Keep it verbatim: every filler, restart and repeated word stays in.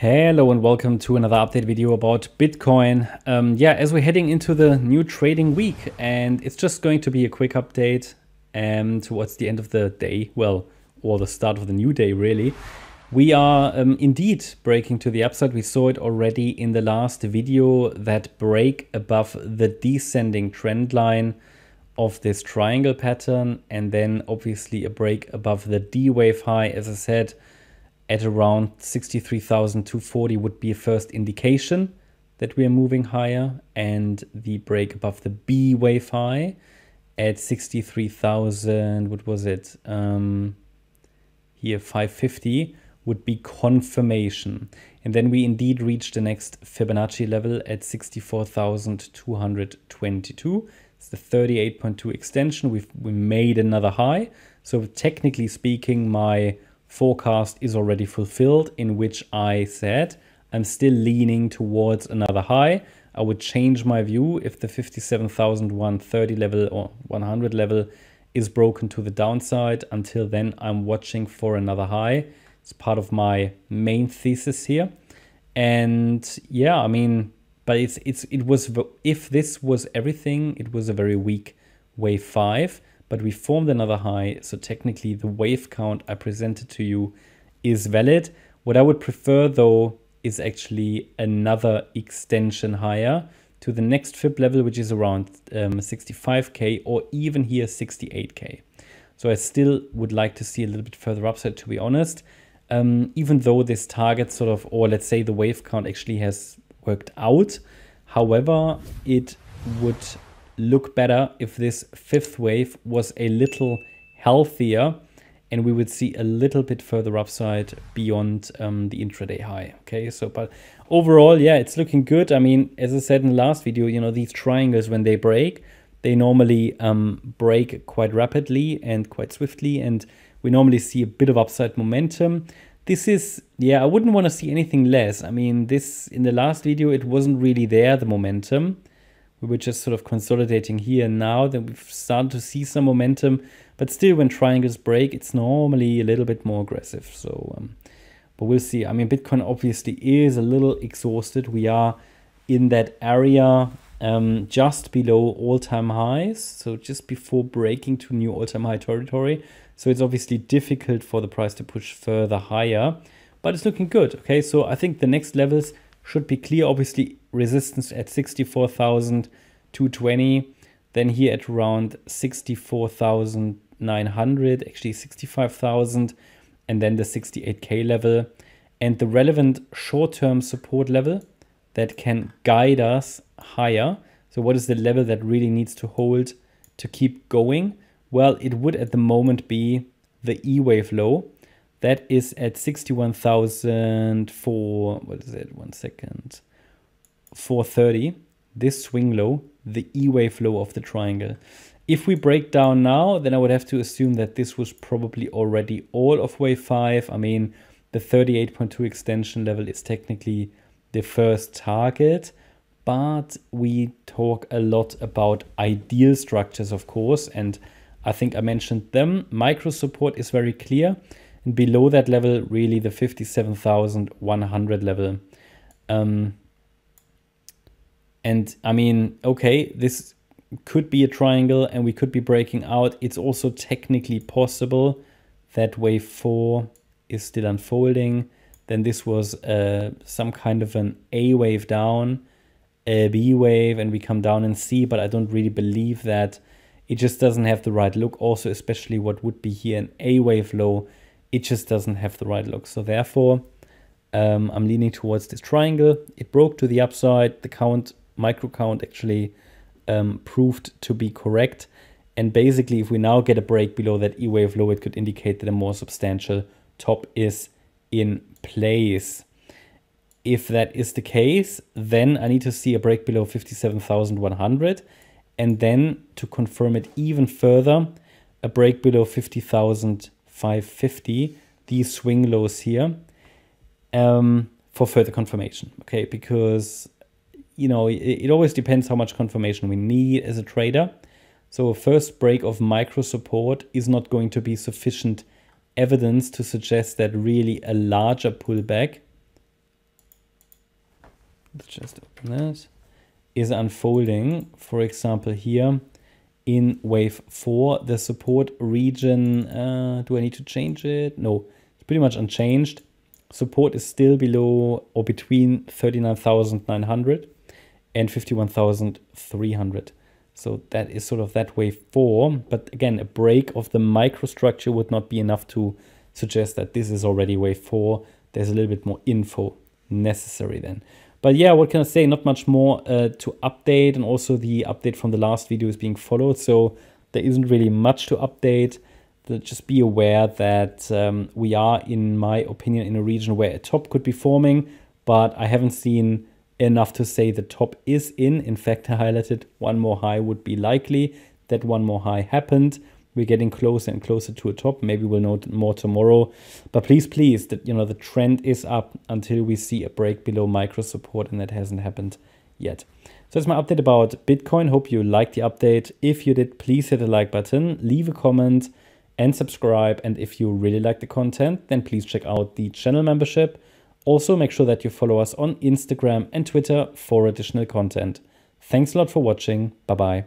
Hello and welcome to another update video about Bitcoin. Um, yeah, as we're heading into the new trading week, and it's just going to be a quick update and towards the end of the day, well, or the start of the new day really, we are um, indeed breaking to the upside. We saw it already in the last video, that break above the descending trend line of this triangle pattern, and then obviously a break above the D wave high, as I said, at around sixty-three thousand two hundred forty would be a first indication that we are moving higher, and the break above the B wave high at sixty-three thousand, what was it, um, here five fifty would be confirmation. And then we indeed reached the next Fibonacci level at sixty-four thousand two hundred twenty-two. It's the thirty-eight point two extension. We've we made another high. So technically speaking, my forecast is already fulfilled, in which I said I'm still leaning towards another high. I would change my view if the fifty-seven thousand one hundred thirty level or one hundred level is broken to the downside. Until then, I'm watching for another high. It's part of my main thesis here. And yeah, I mean, but it's it's it was, if this was everything, it was a very weak wave five. But we formed another high, so technically the wave count I presented to you is valid. What I would prefer though is actually another extension higher to the next Fib level, which is around um, sixty-five K or even here sixty-eight K. So I still would like to see a little bit further upside, to be honest, um, even though this target sort of, or let's say the wave count actually has worked out. However, it would look better if this fifth wave was a little healthier and we would see a little bit further upside beyond um, the intraday high. Okay, so but overall, yeah, it's looking good. I mean, as I said in the last video, you know, these triangles, when they break, they normally um, break quite rapidly and quite swiftly, and we normally see a bit of upside momentum. This is, yeah, I wouldn't want to see anything less. I mean, this, in the last video, it wasn't really there, the momentum. We were just sort of consolidating here and now. Then we've started to see some momentum, but still when triangles break, it's normally a little bit more aggressive. So, um, but we'll see. I mean, Bitcoin obviously is a little exhausted. We are in that area um, just below all-time highs. So just before breaking to new all-time high territory. So it's obviously difficult for the price to push further higher, but it's looking good. Okay, so I think the next levels should be clear. Obviously resistance at sixty-four thousand two hundred twenty, then here at around sixty-four thousand nine hundred, actually sixty-five thousand, and then the sixty-eight K level and the relevant short-term support level that can guide us higher. So what is the level that really needs to hold to keep going? Well, it would at the moment be the E-wave low. That is at sixty-one thousand for, what is it, one second, four thirty, this swing low, the E-wave low of the triangle. If we break down now, then I would have to assume that this was probably already all of wave five. I mean, the thirty-eight point two extension level is technically the first target, but we talk a lot about ideal structures, of course, and I think I mentioned them. Micro support is very clear. And below that level, really the fifty-seven thousand one hundred level. Um, and I mean, okay, this could be a triangle and we could be breaking out. It's also technically possible that wave four is still unfolding. Then this was uh, some kind of an A wave down, a B wave, and we come down in C, but I don't really believe that. It just doesn't have the right look. Also, especially what would be here an A wave low, it just doesn't have the right look. So therefore, um, I'm leaning towards this triangle. It broke to the upside. The count, micro count actually um, proved to be correct. And basically, if we now get a break below that E-wave low, it could indicate that a more substantial top is in place. If that is the case, then I need to see a break below fifty-seven thousand one hundred. And then to confirm it even further, a break below fifty thousand five hundred fifty, these swing lows here, um, for further confirmation. Okay, because, you know, it, it always depends how much confirmation we need as a trader. So a first break of micro support is not going to be sufficient evidence to suggest that really a larger pullback let's just open that, is unfolding. For example, here in wave four, the support region, uh, do I need to change it? No, it's pretty much unchanged. Support is still below or between thirty-nine thousand nine hundred and fifty-one thousand three hundred. So that is sort of that wave four. But again, a break of the microstructure would not be enough to suggest that this is already wave four. There's a little bit more info necessary then. But yeah, what can I say? Not much more uh, to update. And also the update from the last video is being followed. So there isn't really much to update. Just be aware that um, we are, in my opinion, in a region where a top could be forming. But I haven't seen enough to say the top is in. In fact, I highlighted one more high would be likely. That one more high happened. We're getting closer and closer to a top. Maybe we'll know more tomorrow. But please, please, that you know the trend is up until we see a break below micro support, and that hasn't happened yet. So that's my update about Bitcoin. Hope you liked the update. If you did, please hit the like button, leave a comment, and subscribe. And if you really like the content, then please check out the channel membership. Also, make sure that you follow us on Instagram and Twitter for additional content. Thanks a lot for watching. Bye-bye.